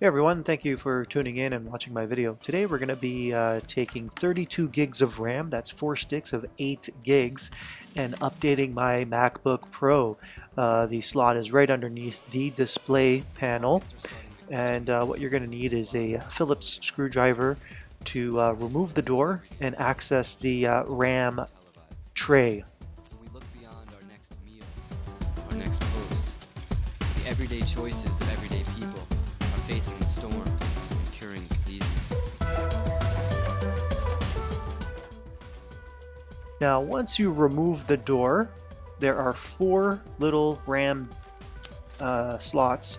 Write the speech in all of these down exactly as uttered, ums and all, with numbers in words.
Hey everyone, thank you for tuning in and watching my video. Today we're going to be uh, taking thirty-two gigs of RAM, that's four sticks of eight gigs, and updating my MacBook Pro. Uh, the slot is right underneath the display panel, and uh, what you're going to need is a Phillips screwdriver to uh, remove the door and access the uh, RAM tray. Our next post, the everyday choices of everyday people. Facing storms and curing diseases. Now, once you remove the door, there are four little RAM uh, slots.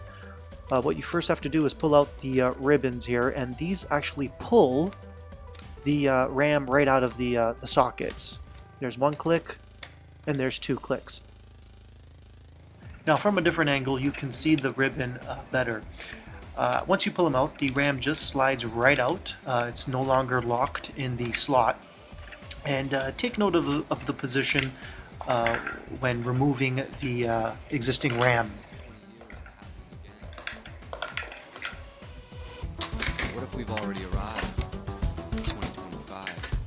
Uh, what you first have to do is pull out the uh, ribbons here, and these actually pull the uh, RAM right out of the, uh, the sockets. There's one click, and there's two clicks. Now, from a different angle, you can see the ribbon uh, better. Uh, once you pull them out, the RAM just slides right out. Uh, it's no longer locked in the slot. And uh, take note of the, of the position uh, when removing the uh, existing RAM. What if we've already arrived? twenty twenty-five.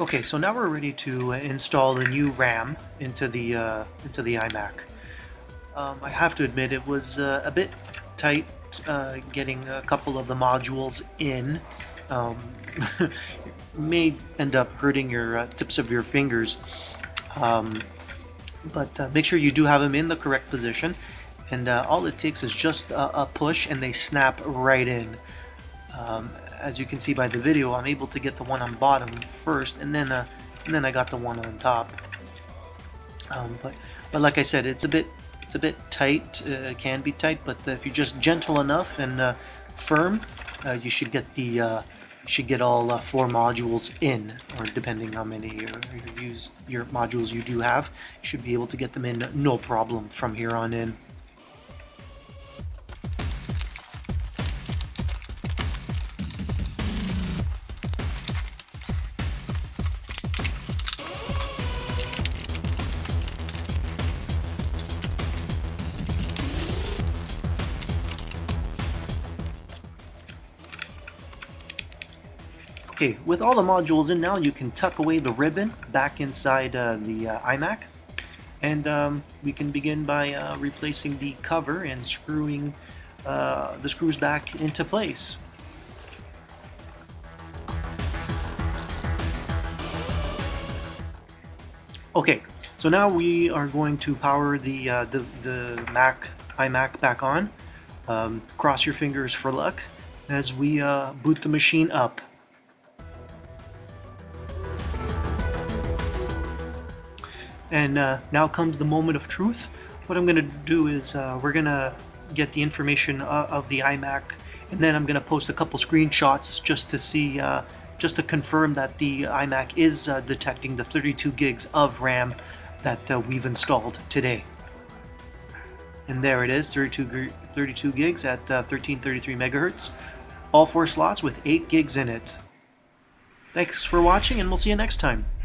Okay, so now we're ready to install the new RAM into the uh, into the iMac. Um, I have to admit it was uh, a bit tight uh, getting a couple of the modules in. Um, it may end up hurting your uh, tips of your fingers, um, but uh, make sure you do have them in the correct position, and uh, all it takes is just a, a push and they snap right in. Um, as you can see by the video, I'm able to get the one on bottom first, and then, uh, and then I got the one on top. Um, but, but like I said, it's a bit It's a bit tight, uh, it can be tight, but if you're just gentle enough and uh, firm, uh, you should get the uh, should get all uh, four modules in, or depending how many your, your, use, your modules you do have, you should be able to get them in no problem from here on in. Okay, with all the modules in now, you can tuck away the ribbon back inside uh, the uh, iMac, and um, we can begin by uh, replacing the cover and screwing uh, the screws back into place. Okay, so now we are going to power the uh, the, the Mac iMac back on. Um, cross your fingers for luck as we uh, boot the machine up. And uh, now comes the moment of truth. What I'm going to do is uh, we're going to get the information uh, of the iMac, and then I'm going to post a couple screenshots just to see, uh, just to confirm that the iMac is uh, detecting the thirty-two gigs of RAM that uh, we've installed today. And there it is, thirty-two gigs at uh, thirteen thirty-three megahertz, all four slots with eight gigs in it. Thanks for watching, and we'll see you next time.